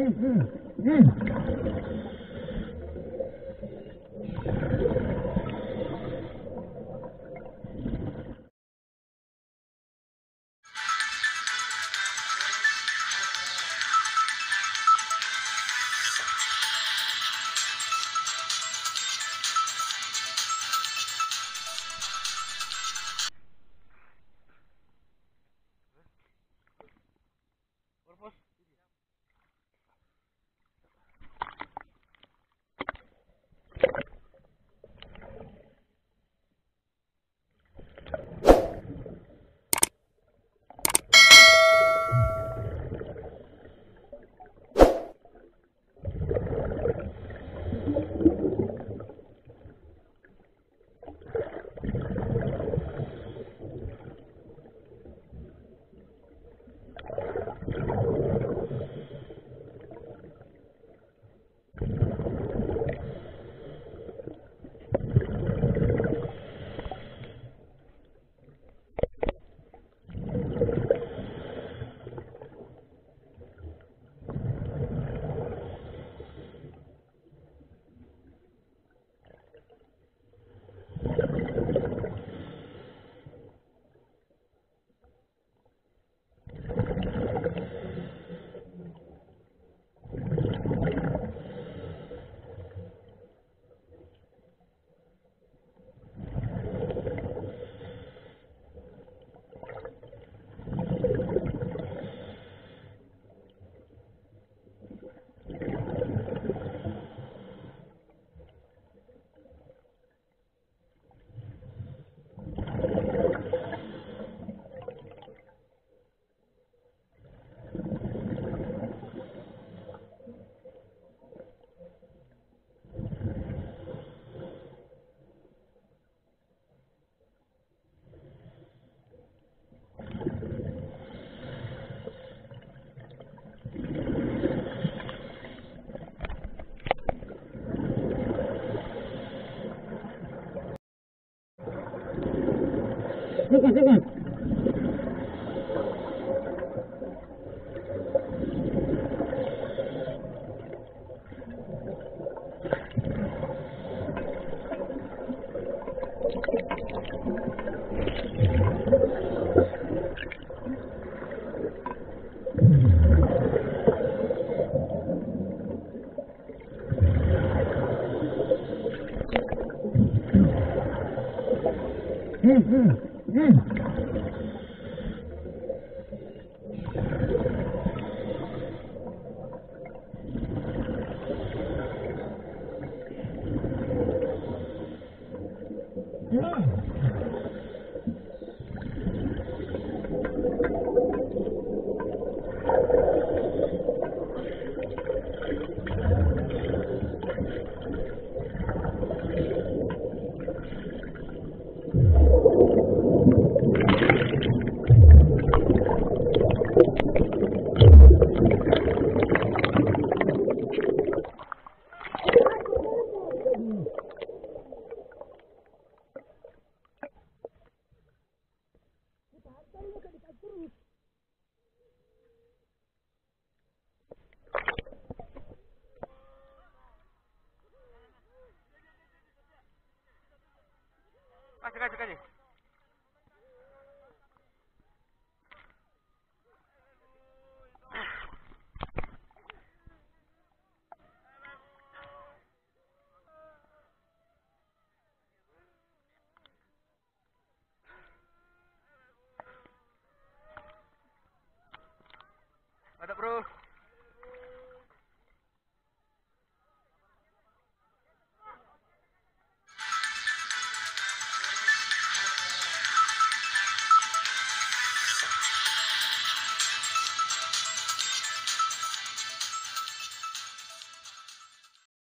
Look. Чекайте. Ada, bro.